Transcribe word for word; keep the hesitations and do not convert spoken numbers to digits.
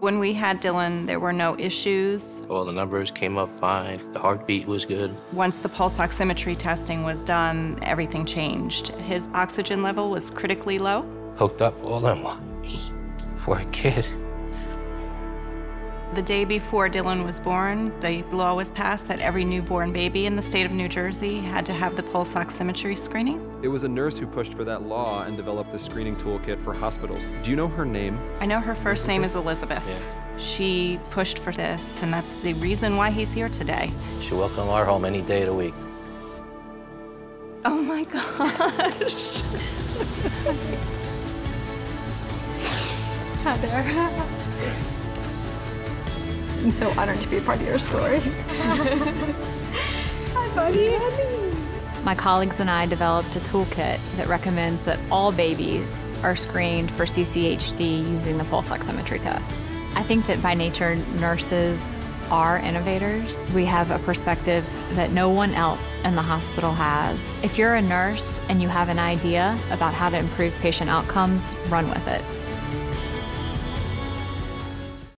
When we had Dylan, there were no issues. All the numbers came up fine. The heartbeat was good. Once the pulse oximetry testing was done, everything changed. His oxygen level was critically low. Hooked up all them wires for a kid. The day before Dylan was born, the law was passed that every newborn baby in the state of New Jersey had to have the pulse oximetry screening. It was a nurse who pushed for that law and developed the screening toolkit for hospitals. Do you know her name? I know her first name is Elizabeth. Yeah. She pushed for this, and that's the reason why he's here today. She welcome our home any day of the week. Oh my gosh. Heather. I'm so honored to be a part of your story. Hi, buddy. My colleagues and I developed a toolkit that recommends that all babies are screened for C C H D using the pulse oximetry test. I think that by nature, nurses are innovators. We have a perspective that no one else in the hospital has. If you're a nurse and you have an idea about how to improve patient outcomes, run with it.